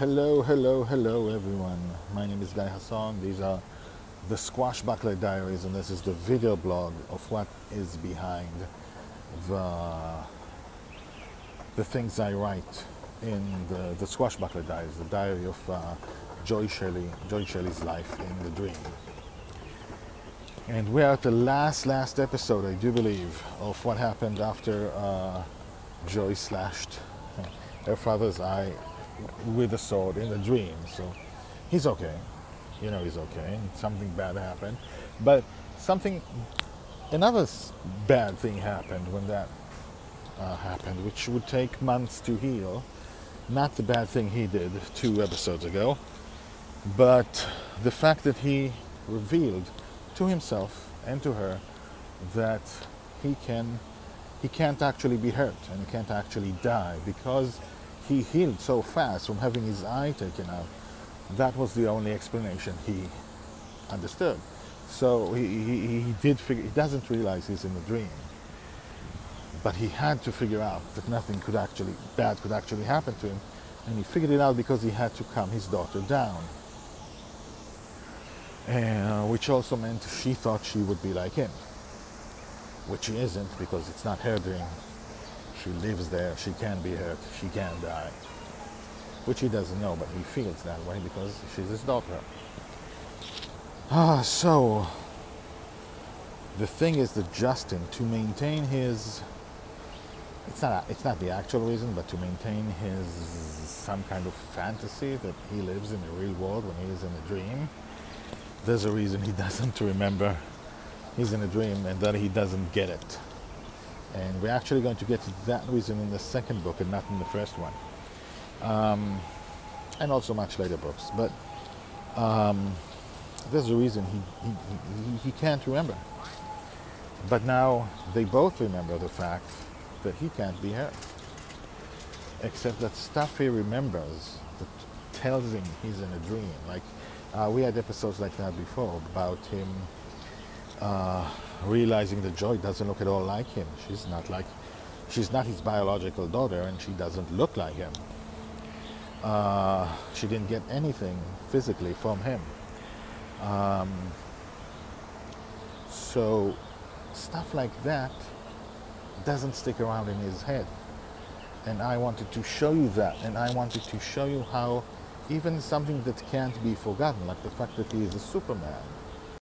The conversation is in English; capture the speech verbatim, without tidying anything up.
Hello, hello, hello everyone. My name is Guy Hasson. These are the Squashbuckler Diaries, and this is the video blog of what is behind the, the things I write in the, the Squashbuckler Diaries, the diary of uh, Joy Shelley, Joy Shelley's life in the dream. And we are at the last, last episode, I do believe, of what happened after uh, Joy slashed her father's eye with a sword in a dream. So he's okay, you know, he's okay. Something bad happened, but something another bad thing happened when that uh, happened, which would take months to heal. Not the bad thing he did two episodes ago, but the fact that he revealed to himself and to her that he can he can't actually be hurt and he can't actually die because he healed so fast from having his eye taken out. That was the only explanation he understood. So he, he, he did figure, he doesn't realize he's in a dream, but he had to figure out that nothing could actually, bad could actually happen to him. And he figured it out because he had to calm his daughter down. And, which also meant she thought she would be like him, which she isn't, because it's not her dream. She lives there, she can be hurt, she can die. Which he doesn't know, but he feels that way because she's his daughter. Ah, so, the thing is that Justin, to maintain his, it's not, it's not the actual reason, but to maintain his, some kind of fantasy that he lives in the real world when he is in a dream, there's a reason he doesn't remember he's in a dream and that he doesn't get it. And we're actually going to get to that reason in the second book and not in the first one. Um, and also much later books. But um, there's a reason he, he, he, he can't remember. But now they both remember the fact that he can't be hurt. Except that stuff he remembers that tells him he's in a dream. Like uh, we had episodes like that before about him uh, realizing that Joy doesn't look at all like him. She's not like, she's not his biological daughter, and she doesn't look like him. Uh, she didn't get anything physically from him. Um, so stuff like that doesn't stick around in his head. And I wanted to show you that, and I wanted to show you how even something that can't be forgotten, like the fact that he is a Superman,